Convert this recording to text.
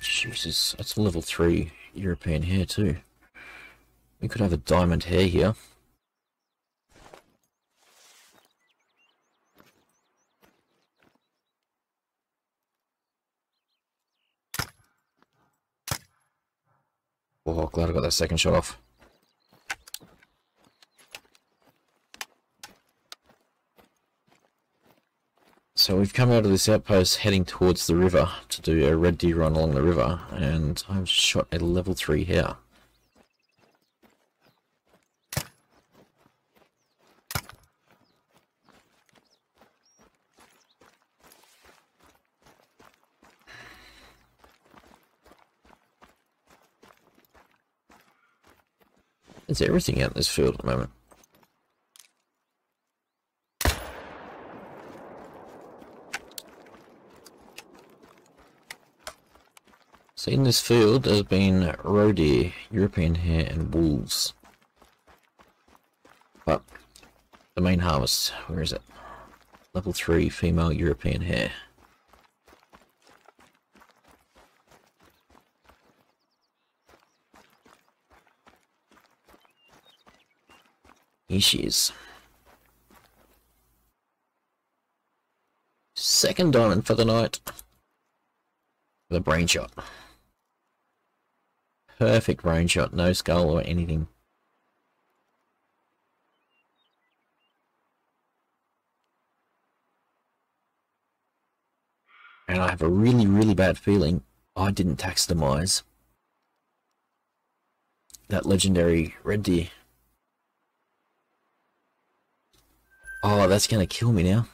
Jesus, that's a level 3 European hare too. We could have a diamond hare here. Oh, glad I got that second shot off. So we've come out of this outpost heading towards the river to do a red deer run along the river, and I've shot a level 3 hare. There's everything out in this field at the moment. So in this field there's been roe deer, European hare and wolves. But the main harvest, where is it? Level 3 female European hare. Here she is. Second diamond for the night. The brain shot. Perfect brain shot, no skull or anything. And I have a really, really bad feeling I didn't taxidermize that legendary red deer. Oh, that's gonna kill me now.